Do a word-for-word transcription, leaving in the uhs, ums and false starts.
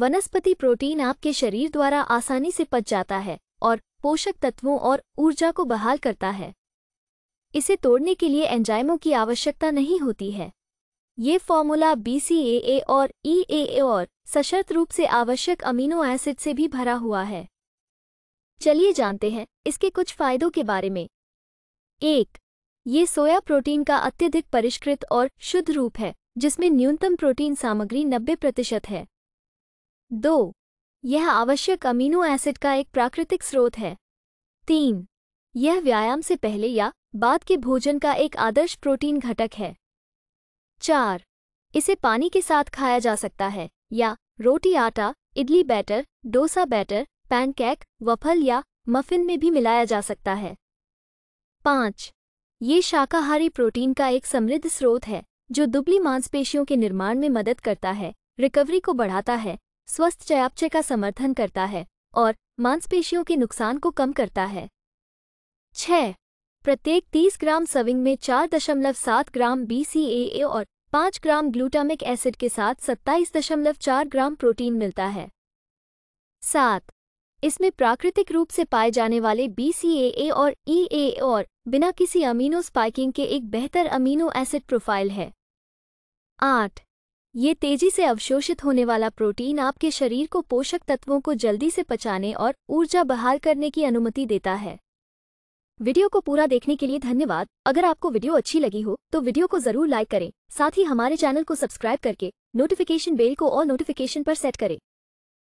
वनस्पति प्रोटीन आपके शरीर द्वारा आसानी से पच जाता है और पोषक तत्वों और ऊर्जा को बहाल करता है। इसे तोड़ने के लिए एंजाइमों की आवश्यकता नहीं होती है। ये फॉर्मूला बी सी ए ए और ई ए ए और सशर्त रूप से आवश्यक अमीनो एसिड से भी भरा हुआ है। चलिए जानते हैं इसके कुछ फायदों के बारे में। एक, ये सोया प्रोटीन का अत्यधिक परिष्कृत और शुद्ध रूप है जिसमें न्यूनतम प्रोटीन सामग्री नब्बे प्रतिशत है। दो, यह आवश्यक अमीनो एसिड का एक प्राकृतिक स्रोत है। तीन, यह व्यायाम से पहले या बाद के भोजन का एक आदर्श प्रोटीन घटक है। चार, इसे पानी के साथ खाया जा सकता है या रोटी आटा, idli batter, dosa batter, pancake, waffle या मफिन में भी मिलाया जा सकता है। पाँच, ये शाकाहारी प्रोटीन का एक समृद्ध स्रोत है जो दुबली मांसपेशियों के निर्माण में मदद करता है, रिकवरी को बढ़ाता है, स्वस्थ चयापचय का समर्थन करता है और मांसपेशियों के नुकसान को कम करता है। छः, प्रत्येक तीस ग्राम सविंग में चार दशमलव सात ग्राम बी सी ए ए और पाँच ग्राम ग्लूटामिक एसिड के साथ सत्ताईस दशमलव चार ग्राम प्रोटीन मिलता है। सात, इसमें प्राकृतिक रूप से पाए जाने वाले बी सी ए ए और ई ए ए और बिना किसी अमीनो स्पाइकिंग के एक बेहतर अमीनो एसिड प्रोफाइल है। आठ, ये तेजी से अवशोषित होने वाला प्रोटीन आपके शरीर को पोषक तत्वों को जल्दी से पचाने और ऊर्जा बहाल करने की अनुमति देता है। वीडियो को पूरा देखने के लिए धन्यवाद। अगर आपको वीडियो अच्छी लगी हो तो वीडियो को जरूर लाइक करें। साथ ही हमारे चैनल को सब्सक्राइब करके नोटिफिकेशन बेल को और नोटिफिकेशन पर सेट करें।